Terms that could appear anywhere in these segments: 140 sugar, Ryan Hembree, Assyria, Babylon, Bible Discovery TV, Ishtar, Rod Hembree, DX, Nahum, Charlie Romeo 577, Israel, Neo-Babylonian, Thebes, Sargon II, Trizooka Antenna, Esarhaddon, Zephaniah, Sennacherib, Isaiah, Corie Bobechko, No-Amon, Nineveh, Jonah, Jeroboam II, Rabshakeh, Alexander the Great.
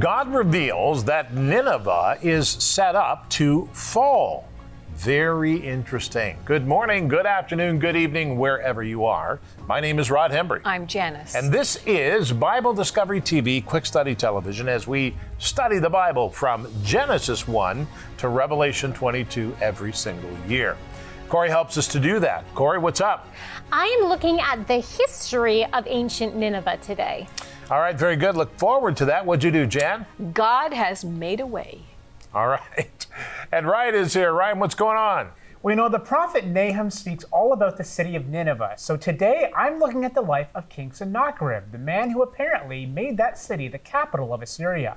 God reveals that Nineveh is set up to fall. Very interesting. Good morning, good afternoon, good evening, wherever you are. My name is Rod Hembree. I'm Janice. And this is Bible Discovery TV Quick Study Television as we study the Bible from Genesis 1 to Revelation 22 every single year. Corie helps us to do that. Corie, what's up? I am looking at the history of ancient Nineveh today. All right, very good. Look forward to that. What'd you do, Jan? God has made a way. All right. And Ryan is here. Ryan, what's going on? We know the prophet Nahum speaks all about the city of Nineveh. So today I'm looking at the life of King Sennacherib, the man who apparently made that city the capital of Assyria.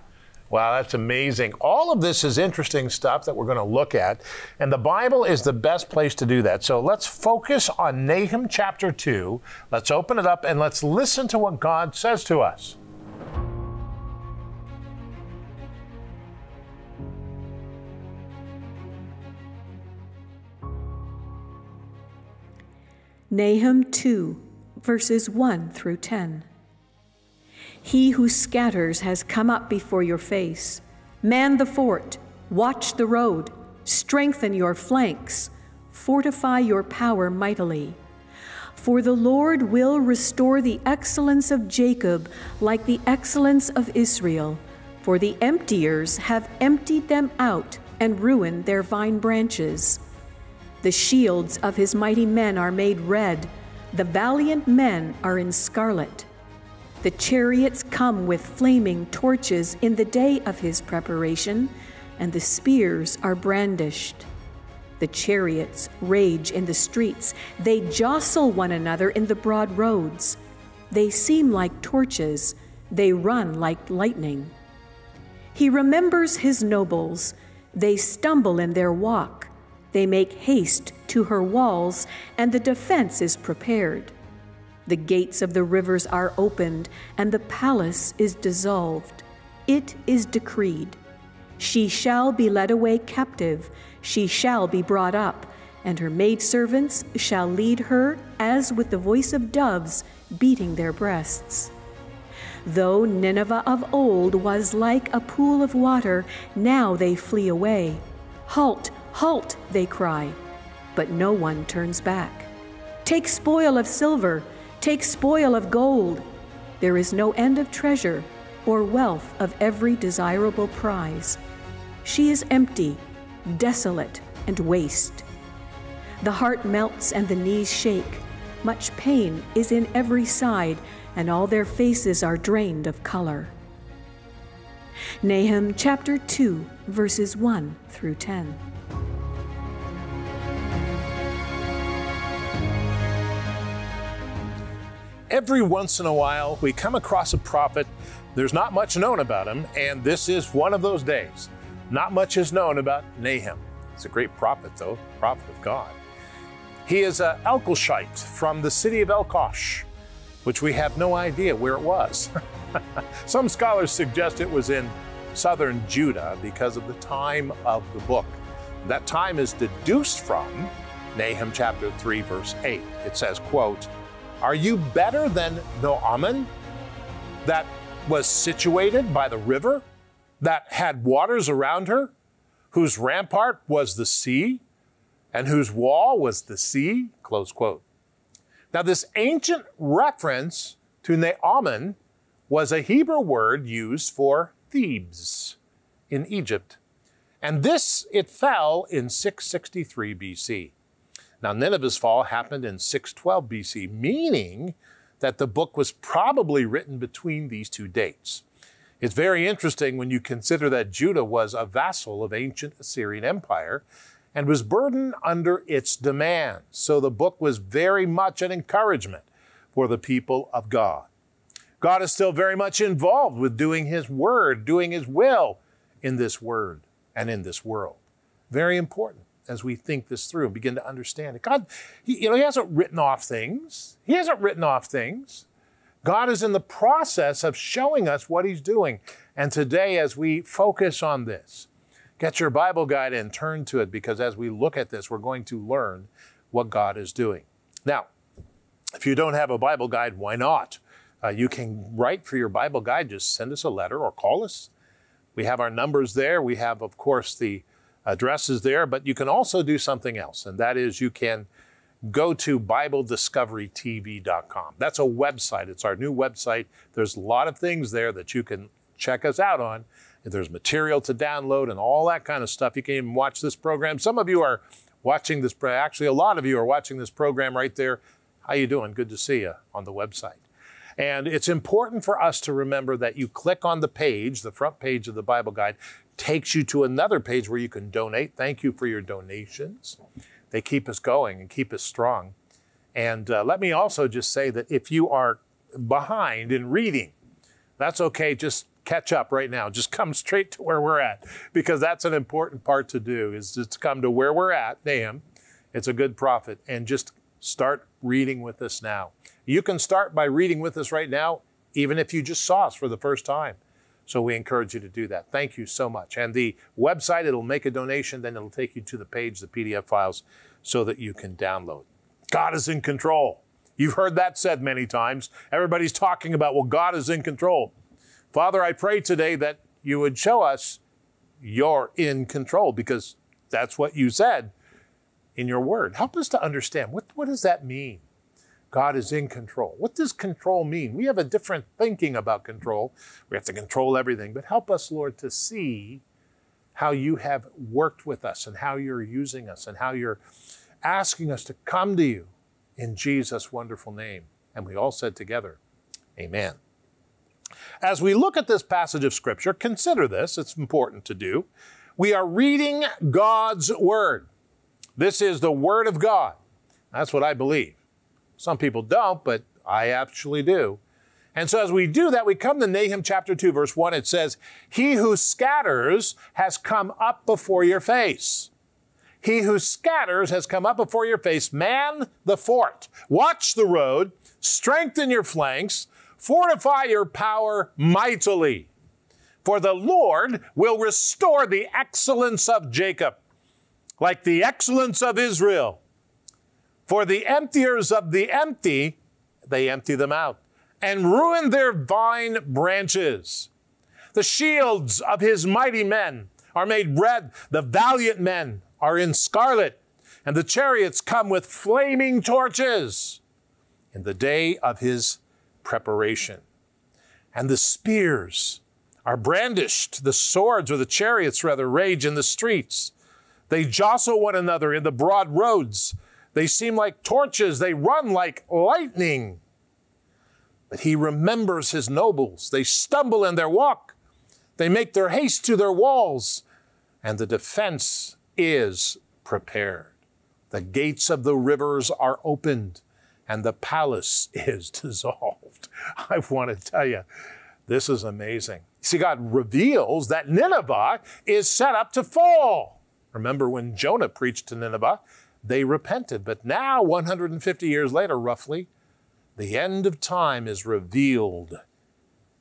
Wow, that's amazing. All of this is interesting stuff that we're going to look at, and the Bible is the best place to do that. So let's focus on Nahum chapter 2. Let's open it up and let's listen to what God says to us. Nahum 2, verses 1 through 10. He who scatters has come up before your face. Man the fort, watch the road, strengthen your flanks, fortify your power mightily. For the Lord will restore the excellence of Jacob like the excellence of Israel, for the emptiers have emptied them out and ruined their vine branches. The shields of his mighty men are made red, the valiant men are in scarlet. The chariots come with flaming torches in the day of his preparation, and the spears are brandished. The chariots rage in the streets. They jostle one another in the broad roads. They seem like torches. They run like lightning. He remembers his nobles. They stumble in their walk. They make haste to her walls, and the defense is prepared. The gates of the rivers are opened, and the palace is dissolved. It is decreed. She shall be led away captive. She shall be brought up, and her maidservants shall lead her as with the voice of doves beating their breasts. Though Nineveh of old was like a pool of water, now they flee away. Halt, halt, they cry, but no one turns back. Take spoil of silver. Take spoil of gold. There is no end of treasure or wealth of every desirable prize. She is empty, desolate, and waste. The heart melts and the knees shake. Much pain is in every side, and all their faces are drained of color. Nahum chapter 2, verses 1 through 10. Every once in a while, we come across a prophet. There's not much known about him, and this is one of those days. Not much is known about Nahum. He's a great prophet, though, prophet of God. He is an Elkoshite from the city of Elkosh, which we have no idea where it was. Some scholars suggest it was in southern Judah because of the time of the book. That time is deduced from Nahum chapter 3, verse 8. It says, quote, "Are you better than No-Amon, that was situated by the river, that had waters around her, whose rampart was the sea, and whose wall was the sea?" Close quote. Now, this ancient reference to No-Amon was a Hebrew word used for Thebes in Egypt. And this, it fell in 663 BC. Now, Nineveh's fall happened in 612 BC, meaning that the book was probably written between these two dates. It's very interesting when you consider that Judah was a vassal of ancient Assyrian Empire and was burdened under its demands. So the book was very much an encouragement for the people of God. God is still very much involved with doing his word, doing his will in this word and in this world. Very important as we think this through and begin to understand it. God, he hasn't written off things. He hasn't written off things. God is in the process of showing us what he's doing. And today, as we focus on this, get your Bible guide and turn to it, because as we look at this, we're going to learn what God is doing. Now, if you don't have a Bible guide, why not? You can write for your Bible guide. Just send us a letter or call us We have our numbers there. We have, of course, the addresses there, but you can also do something else, and that is you can go to BibleDiscoveryTV.com. That's a website. It's our new website. There's a lot of things there that you can check us out on. There's material to download and all that kind of stuff. You can even watch this program. Some of you are watching this, actually a lot of you are watching this program right there. How you doing? Good to see you on the website. And it's important for us to remember that you click on the page, the front page of the Bible Guide, takes you to another page where you can donate. Thank you for your donations. They keep us going and keep us strong. And let me also just say that if you are behind in reading, that's okay. Just catch up right now. Just come straight to where we're at, because that's an important part to do, is just to come to where we're at. Nahum, it's a good prophet, and just start reading with us now. You can start by reading with us right now, even if you just saw us for the first time. So we encourage you to do that. Thank you so much. And the website, it'll make a donation, then it'll take you to the page, the PDF files, so that you can download. God is in control. You've heard that said many times. Everybody's talking about, well, God is in control. Father, I pray today that you would show us you're in control, because that's what you said in your word. Help us to understand, what does that mean? God is in control. What does control mean? We have a different thinking about control. We have to control everything, but help us, Lord, to see how you have worked with us and how you're using us and how you're asking us to come to you in Jesus' wonderful name. And we all said together, amen. As we look at this passage of Scripture, consider this, it's important to do. We are reading God's Word. This is the Word of God. That's what I believe. Some people don't, but I actually do. And so as we do that, we come to Nahum chapter 2, verse 1. It says, he who scatters has come up before your face. He who scatters has come up before your face. Man the fort. Watch the road. Strengthen your flanks. Fortify your power mightily. For the Lord will restore the excellence of Jacob, like the excellence of Israel. For the emptiers of the empty, they empty them out, and ruin their vine branches. The shields of his mighty men are made red. The valiant men are in scarlet, and the chariots come with flaming torches in the day of his preparation. And the spears are brandished. The swords, or the chariots rather, rage in the streets. They jostle one another in the broad roads. They seem like torches. They run like lightning. But he remembers his nobles. They stumble in their walk. They make their haste to their walls. And the defense is prepared. The gates of the rivers are opened, and the palace is dissolved. I want to tell you, this is amazing. See, God reveals that Nineveh is set up to fall. Remember when Jonah preached to Nineveh? They repented, but now 150 years later, roughly, the end of time is revealed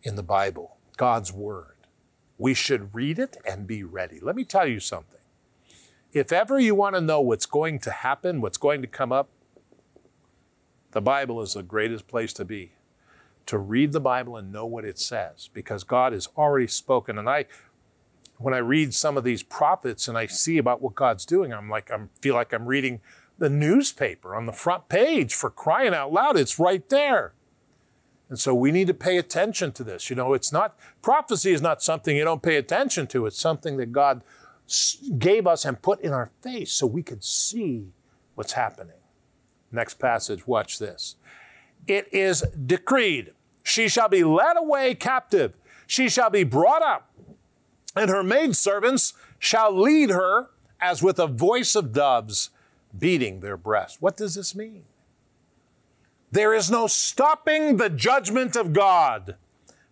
in the Bible, God's Word. We should read it and be ready. Let me tell you something. If ever you want to know what's going to happen, what's going to come up, the Bible is the greatest place to be, to read the Bible and know what it says, because God has already spoken. And when I read some of these prophets and I see about what God's doing, I feel like I'm reading the newspaper on the front page, for crying out loud. It's right there. And so we need to pay attention to this. You know, it's not, prophecy is not something you don't pay attention to. It's something that God gave us and put in our face so we could see what's happening. Next passage, watch this. It is decreed, she shall be led away captive. She shall be brought up, and her maidservants shall lead her as with a voice of doves beating their breast. What does this mean? There is no stopping the judgment of God.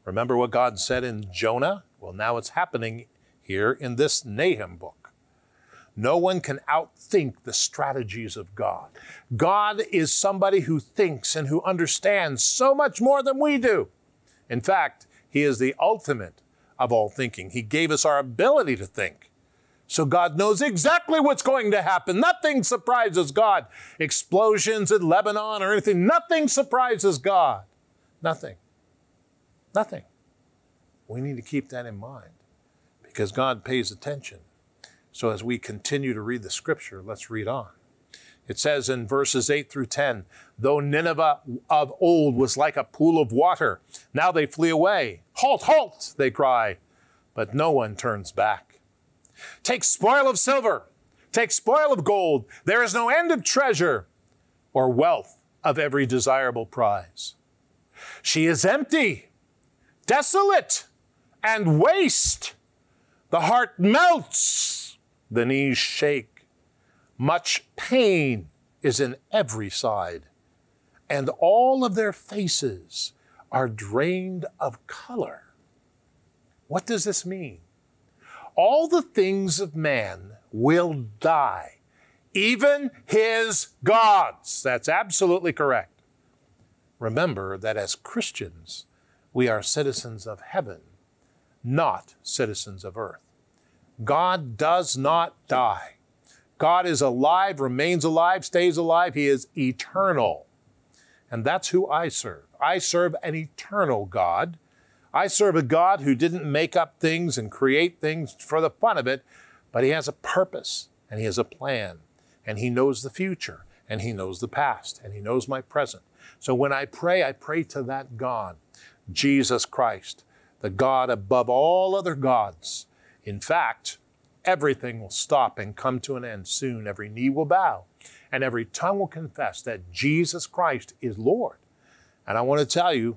Remember what God said in Jonah? Well, now it's happening here in this Nahum book. No one can outthink the strategies of God. God is somebody who thinks and who understands so much more than we do. In fact, he is the ultimate of all thinking. He gave us our ability to think. So God knows exactly what's going to happen. Nothing surprises God. Explosions in Lebanon or anything, nothing surprises God. Nothing. Nothing. We need to keep that in mind. because God pays attention. So as we continue to read the scripture, let's read on. It says in verses 8 through 10, though Nineveh of old was like a pool of water, now they flee away. Halt, halt, they cry, but no one turns back. Take spoil of silver, take spoil of gold. There is no end of treasure or wealth of every desirable prize. She is empty, desolate, and waste. The heart melts, the knees shake. Much pain is in every side, and all of their faces are drained of color. What does this mean? All the things of man will die, even his gods. That's absolutely correct. Remember that as Christians, we are citizens of heaven, not citizens of earth. God does not die. God is alive, remains alive, stays alive. He is eternal. And that's who I serve. I serve an eternal God. I serve a God who didn't make up things and create things for the fun of it, but he has a purpose and he has a plan, and he knows the future and he knows the past and he knows my present. So when I pray to that God, Jesus Christ, the God above all other gods. In fact, everything will stop and come to an end soon. Every knee will bow and every tongue will confess that Jesus Christ is Lord. And I want to tell you,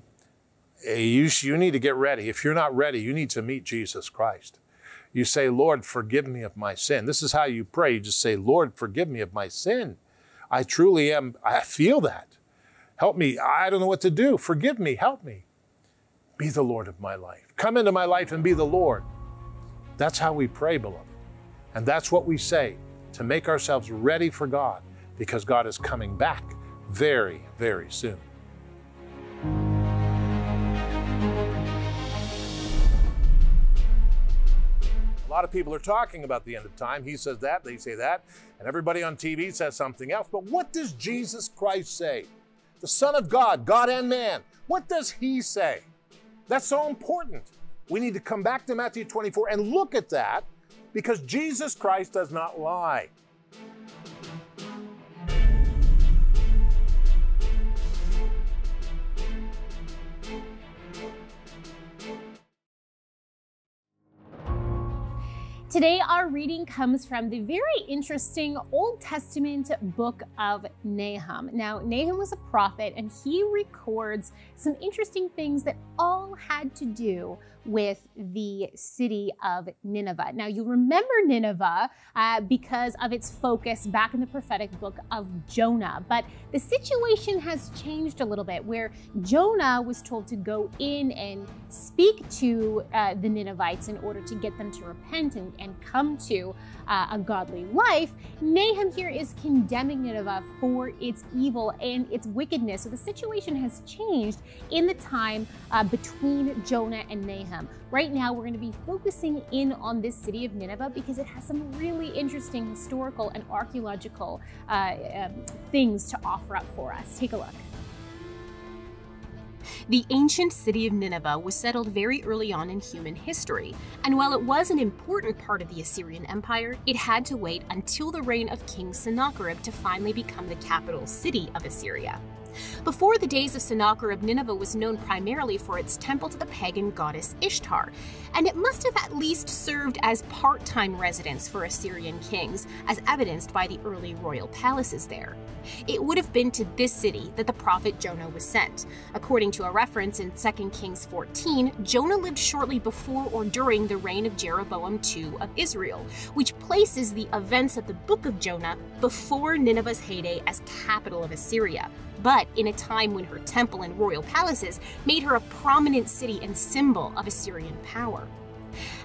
you need to get ready. If you're not ready, you need to meet Jesus Christ. You say, Lord, forgive me of my sin. This is how you pray. You just say, Lord, forgive me of my sin. I truly am. I feel that. Help me. I don't know what to do. Forgive me. Help me. Be the Lord of my life. Come into my life and be the Lord. That's how we pray, beloved. And that's what we say, to make ourselves ready for God, because God is coming back very, very soon. A lot of people are talking about the end of time. He says that, they say that, and everybody on TV says something else. But what does Jesus Christ say? The Son of God, God and man. What does he say? That's so important. We need to come back to Matthew 24 and look at that, because Jesus Christ does not lie. Today, our reading comes from the very interesting Old Testament book of Nahum. Now, Nahum was a prophet, and he records some interesting things that all had to do with the city of Nineveh. Now, you remember Nineveh because of its focus back in the prophetic book of Jonah, but the situation has changed a little bit, where Jonah was told to go in and speak to the Ninevites in order to get them to repent and come to a godly life. Nahum here is condemning Nineveh for its evil and its wickedness. So the situation has changed in the time between Jonah and Nahum. Right now, we're going to be focusing in on this city of Nineveh because it has some really interesting historical and archaeological things to offer up for us. Take a look. The ancient city of Nineveh was settled very early on in human history, and while it was an important part of the Assyrian Empire, it had to wait until the reign of King Sennacherib to finally become the capital city of Assyria. Before the days of Sennacherib, Nineveh was known primarily for its temple to the pagan goddess Ishtar, and it must have at least served as part-time residence for Assyrian kings, as evidenced by the early royal palaces there. It would have been to this city that the prophet Jonah was sent. According to a reference in 2 Kings 14, Jonah lived shortly before or during the reign of Jeroboam II of Israel, which places the events of the Book of Jonah before Nineveh's heyday as capital of Assyria, but in a time when her temple and royal palaces made her a prominent city and symbol of Assyrian power.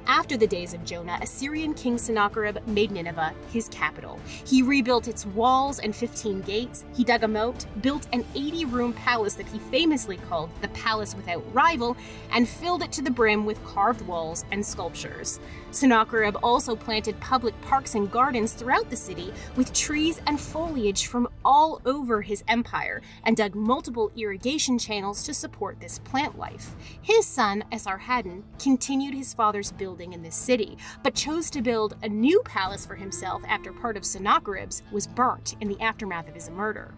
After the days of Jonah, Assyrian King Sennacherib made Nineveh his capital. He rebuilt its walls and 15 gates, he dug a moat, built an 80-room palace that he famously called the Palace Without Rival, and filled it to the brim with carved walls and sculptures. Sennacherib also planted public parks and gardens throughout the city with trees and foliage from all over his empire, and dug multiple irrigation channels to support this plant life. His son, Esarhaddon, continued his father's building in this city, but chose to build a new palace for himself after part of Sennacherib's was burnt in the aftermath of his murder.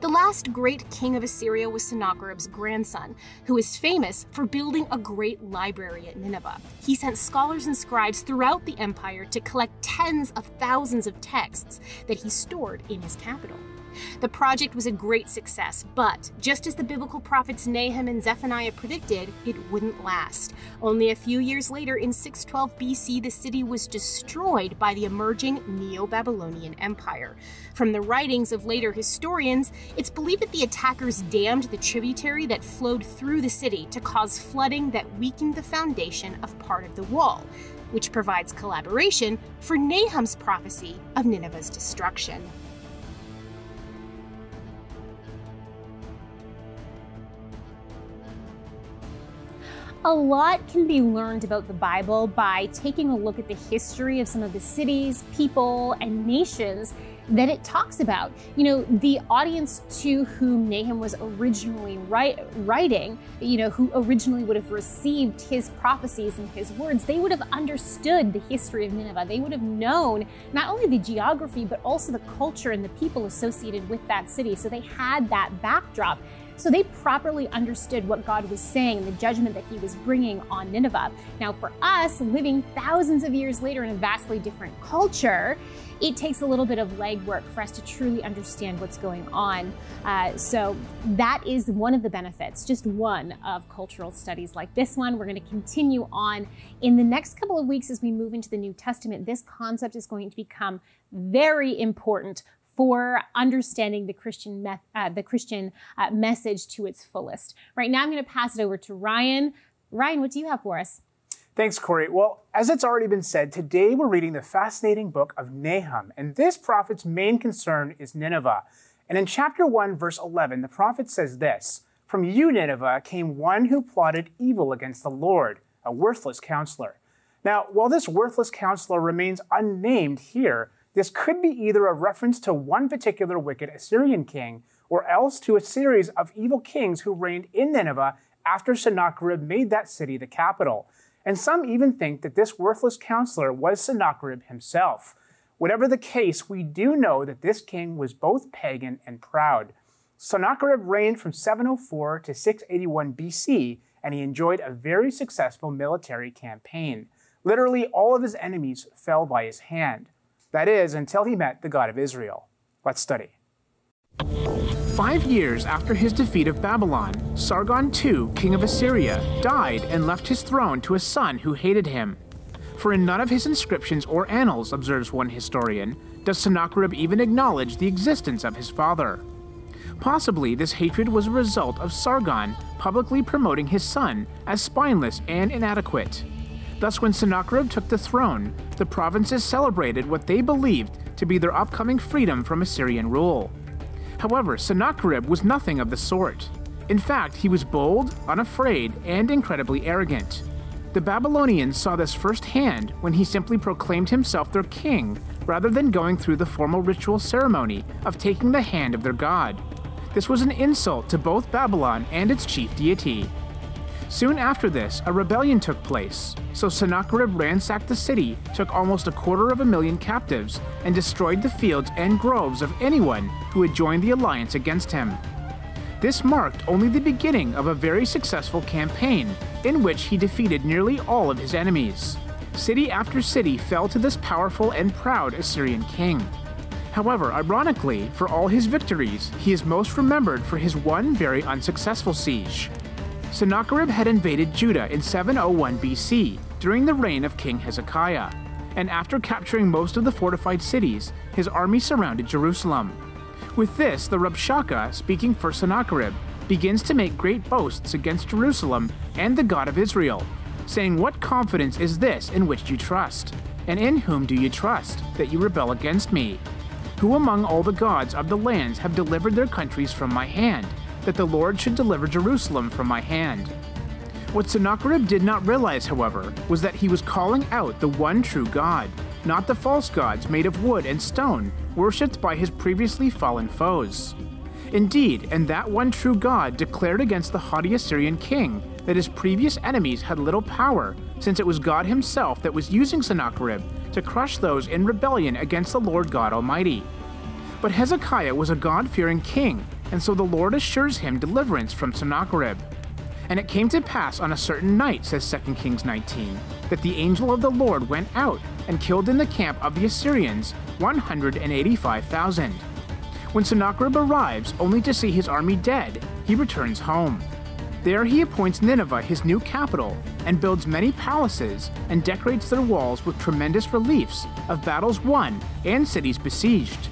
The last great king of Assyria was Sennacherib's grandson, who is famous for building a great library at Nineveh. He sent scholars and scribes throughout the empire to collect tens of thousands of texts that he stored in his capital. The project was a great success, but just as the biblical prophets Nahum and Zephaniah predicted, it wouldn't last. Only a few years later, in 612 BC, the city was destroyed by the emerging Neo-Babylonian Empire. From the writings of later historians, it's believed that the attackers dammed the tributary that flowed through the city to cause flooding that weakened the foundation of part of the wall, which provides corroboration for Nahum's prophecy of Nineveh's destruction. A lot can be learned about the Bible by taking a look at the history of some of the cities, people, and nations that it talks about. You know, the audience to whom Nahum was originally writing, you know, who originally would have received his prophecies and his words, they would have understood the history of Nineveh. They would have known not only the geography, but also the culture and the people associated with that city. So they had that backdrop. So they properly understood what God was saying and the judgment that he was bringing on Nineveh. Now for us, living thousands of years later in a vastly different culture, it takes a little bit of legwork for us to truly understand what's going on. So that is one of the benefits, just one of cultural studies like this one. We're going to continue on in the next couple of weeks as we move into the New Testament. This concept is going to become very important for understanding the Christian message to its fullest. Right now, I'm going to pass it over to Ryan. Ryan, what do you have for us? Thanks, Corie. Well, as it's already been said, today we're reading the fascinating book of Nahum, and this prophet's main concern is Nineveh. And in chapter 1, verse 11, the prophet says this, "From you, Nineveh, came one who plotted evil against the Lord, a worthless counselor." Now, while this worthless counselor remains unnamed here, this could be either a reference to one particular wicked Assyrian king, or else to a series of evil kings who reigned in Nineveh after Sennacherib made that city the capital. And some even think that this worthless counselor was Sennacherib himself. Whatever the case, we do know that this king was both pagan and proud. Sennacherib reigned from 704 to 681 BC, and he enjoyed a very successful military campaign. Literally all of his enemies fell by his hand. That is, until he met the God of Israel. Let's study. 5 years after his defeat of Babylon, Sargon II, king of Assyria, died and left his throne to a son who hated him. For in none of his inscriptions or annals, observes one historian, does Sennacherib even acknowledge the existence of his father. Possibly this hatred was a result of Sargon publicly promoting his son as spineless and inadequate. Thus, when Sennacherib took the throne, the provinces celebrated what they believed to be their upcoming freedom from Assyrian rule. However, Sennacherib was nothing of the sort. In fact, he was bold, unafraid, and incredibly arrogant. The Babylonians saw this firsthand when he simply proclaimed himself their king, rather than going through the formal ritual ceremony of taking the hand of their god. This was an insult to both Babylon and its chief deity. Soon after this, a rebellion took place, so Sennacherib ransacked the city, took almost 250,000 captives, and destroyed the fields and groves of anyone who had joined the alliance against him. This marked only the beginning of a very successful campaign, in which he defeated nearly all of his enemies. City after city fell to this powerful and proud Assyrian king. However, ironically, for all his victories, he is most remembered for his one very unsuccessful siege. Sennacherib had invaded Judah in 701 BC, during the reign of King Hezekiah, and after capturing most of the fortified cities, his army surrounded Jerusalem. With this, the Rabshakeh, speaking for Sennacherib, begins to make great boasts against Jerusalem and the God of Israel, saying, "What confidence is this in which you trust? And in whom do you trust, that you rebel against me? Who among all the gods of the lands have delivered their countries from my hand? That the Lord should deliver Jerusalem from my hand." What Sennacherib did not realize, however, was that he was calling out the one true God, not the false gods made of wood and stone worshipped by his previously fallen foes. Indeed, and that one true God declared against the haughty Assyrian king that his previous enemies had little power, since it was God himself that was using Sennacherib to crush those in rebellion against the Lord God Almighty. But Hezekiah was a God-fearing king, and so the Lord assures him deliverance from Sennacherib. And it came to pass on a certain night, says 2 Kings 19, that the angel of the Lord went out and killed in the camp of the Assyrians 185,000. When Sennacherib arrives only to see his army dead, he returns home. There he appoints Nineveh his new capital and builds many palaces and decorates their walls with tremendous reliefs of battles won and cities besieged.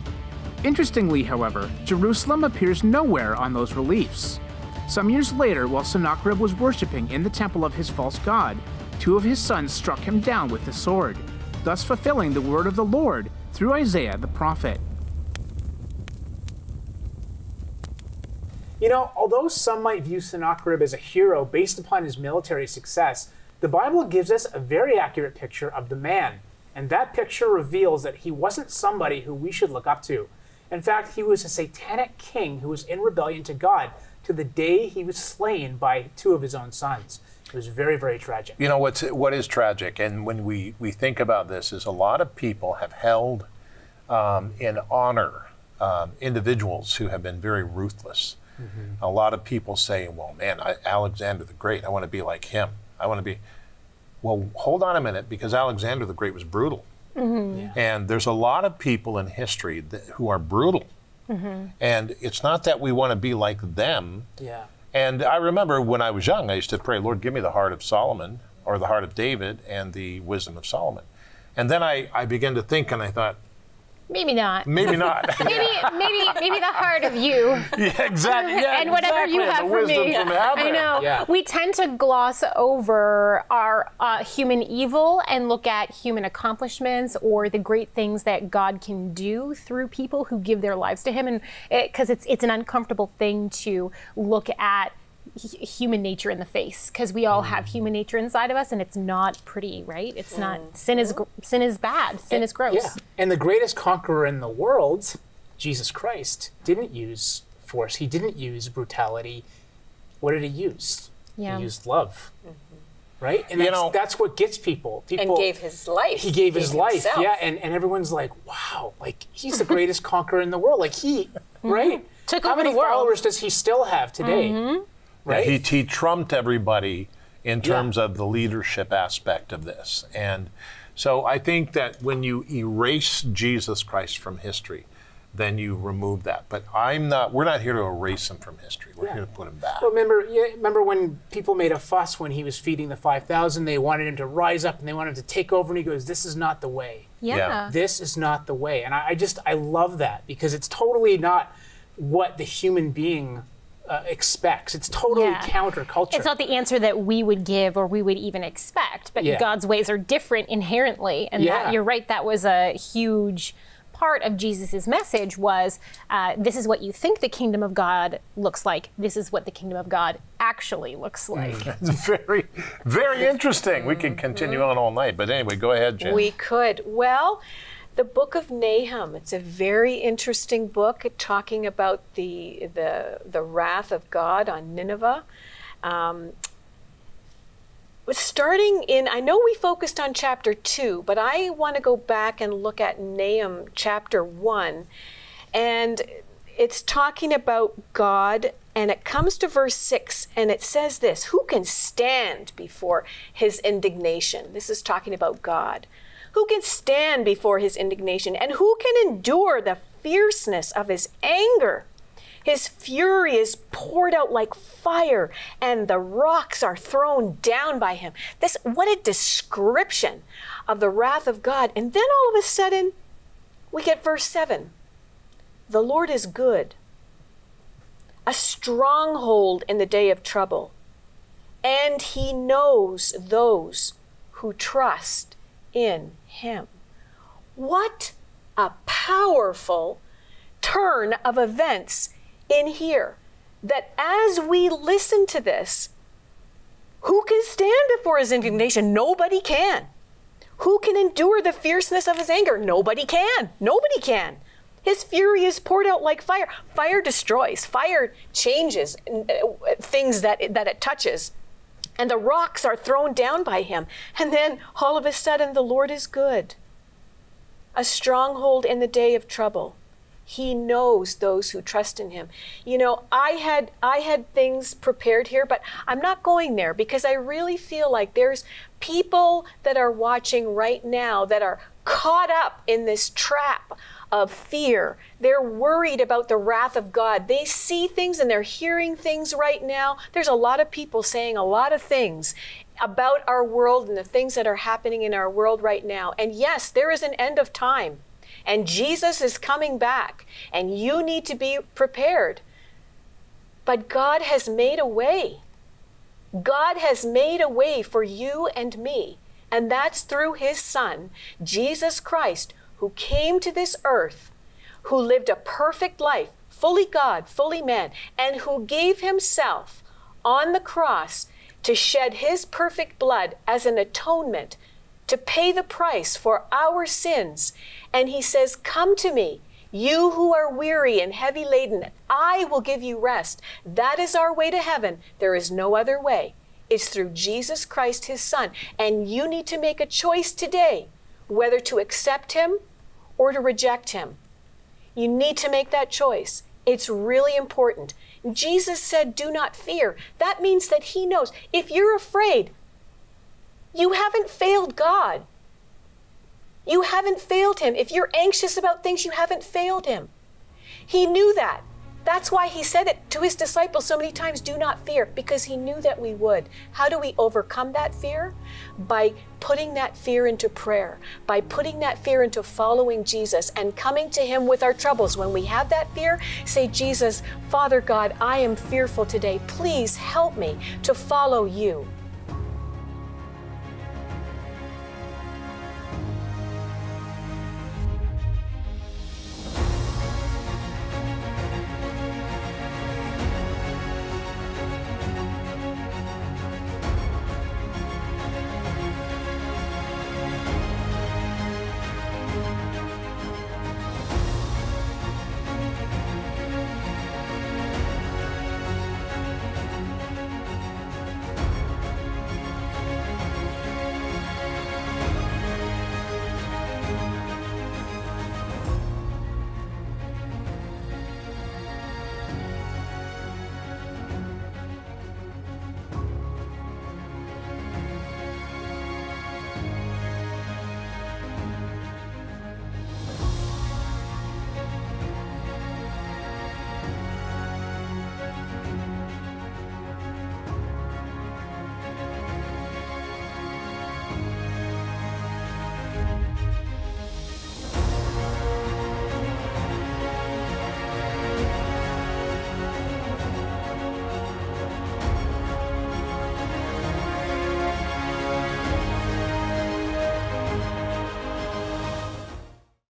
Interestingly, however, Jerusalem appears nowhere on those reliefs. Some years later, while Sennacherib was worshipping in the temple of his false god, two of his sons struck him down with the sword, thus fulfilling the word of the Lord through Isaiah the prophet. You know, although some might view Sennacherib as a hero based upon his military success, the Bible gives us a very accurate picture of the man, and that picture reveals that he wasn't somebody who we should look up to. In fact, he was a satanic king who was in rebellion to God, to the day he was slain by two of his own sons. It was very, very tragic. You know, what is tragic, and when we think about this, is a lot of people have held in honor individuals who have been very ruthless. Mm-hmm. A lot of people say, well, man, Alexander the Great, I want to be like him. I want to be... Well, hold on a minute, because Alexander the Great was brutal. Mm-hmm. Yeah. And there's a lot of people in history who are brutal. Mm-hmm. And it's not that we want to be like them. Yeah. And I remember when I was young, I used to pray, Lord, give me the heart of Solomon, or the heart of David, and the wisdom of Solomon. And then I began to think, and I thought, maybe not. Maybe not. maybe the heart of you. Yeah, exactly. Yeah, and whatever exactly. You have for me. I know. Yeah. We tend to gloss over our human evil and look at human accomplishments or the great things that God can do through people who give their lives to Him, and because it's an uncomfortable thing to look at human nature in the face, because we all have human nature inside of us, and it's not pretty, right? It's not. Sin is bad. Sin is gross. Yeah. And the greatest conqueror in the world, Jesus Christ, didn't use force. He didn't use brutality. What did he use? Yeah. He used love. Mm-hmm. Right? And that's what gets people. And gave his life. He gave his life. Himself. Yeah. And everyone's like, wow, like he's the greatest conqueror in the world. Like he, right? Took How many followers does he still have today? Mm-hmm. Right. Yeah, he trumped everybody in terms of the leadership aspect of this. And so I think that when you erase Jesus Christ from history, then you remove that. But we're not here to erase him from history. We're here to put him back. Well, remember when people made a fuss when he was feeding the 5,000, they wanted him to rise up and they wanted him to take over, and he goes, this is not the way. Yeah. This is not the way. And I love that, because it's totally not what the human being expects. It's totally counterculture. It's not the answer that we would give or we would even expect, but God's ways are different inherently. And that, you're right, that was a huge part of Jesus's message was, this is what you think the kingdom of God looks like. This is what the kingdom of God actually looks like. That's very, very interesting. We could continue on all night, but anyway, go ahead, Jen. We could. Well, the book of Nahum, it's a very interesting book talking about the wrath of God on Nineveh. Starting in, I know we focused on chapter 2, but I want to go back and look at Nahum chapter 1. And it's talking about God, and it comes to verse 6, and it says this, who can stand before his indignation? This is talking about God. Who can stand before his indignation, and who can endure the fierceness of his anger? His fury is poured out like fire, and the rocks are thrown down by him. This, what a description of the wrath of God. And then all of a sudden, we get verse 7. The Lord is good, a stronghold in the day of trouble, and he knows those who trust in him. What a powerful turn of events in here, that as we listen to this, Who can stand before his indignation? Nobody can. Who can endure the fierceness of his anger? Nobody can. Nobody can. His fury is poured out like fire. Fire destroys. Fire changes things that it touches. And the rocks are thrown down by him. And then all of a sudden, the Lord is good. A stronghold in the day of trouble. He knows those who trust in him. You know, I had things prepared here, but I'm not going there because I really feel like there's people that are watching right now that are caught up in this trap of fear. They're worried about the wrath of God. They see things and they're hearing things right now. There's a lot of people saying a lot of things about our world and the things that are happening in our world right now. And yes, there is an end of time. And Jesus is coming back, and you need to be prepared. But God has made a way. God has made a way for you and me, and that's through his Son, Jesus Christ, who came to this earth, who lived a perfect life, fully God, fully man, and who gave himself on the cross to shed his perfect blood as an atonement, to pay the price for our sins. And he says, come to me, you who are weary and heavy laden, I will give you rest. That is our way to heaven. There is no other way. It's through Jesus Christ, his Son. And you need to make a choice today, whether to accept him or to reject him. You need to make that choice. It's really important. Jesus said, do not fear. That means that he knows. If you're afraid, you haven't failed God. You haven't failed him. If you're anxious about things, you haven't failed him. He knew that. That's why he said it to his disciples so many times, do not fear, because he knew that we would. How do we overcome that fear? By putting that fear into prayer, by putting that fear into following Jesus and coming to him with our troubles. When we have that fear, say, Jesus, Father God, I am fearful today. Please help me to follow you.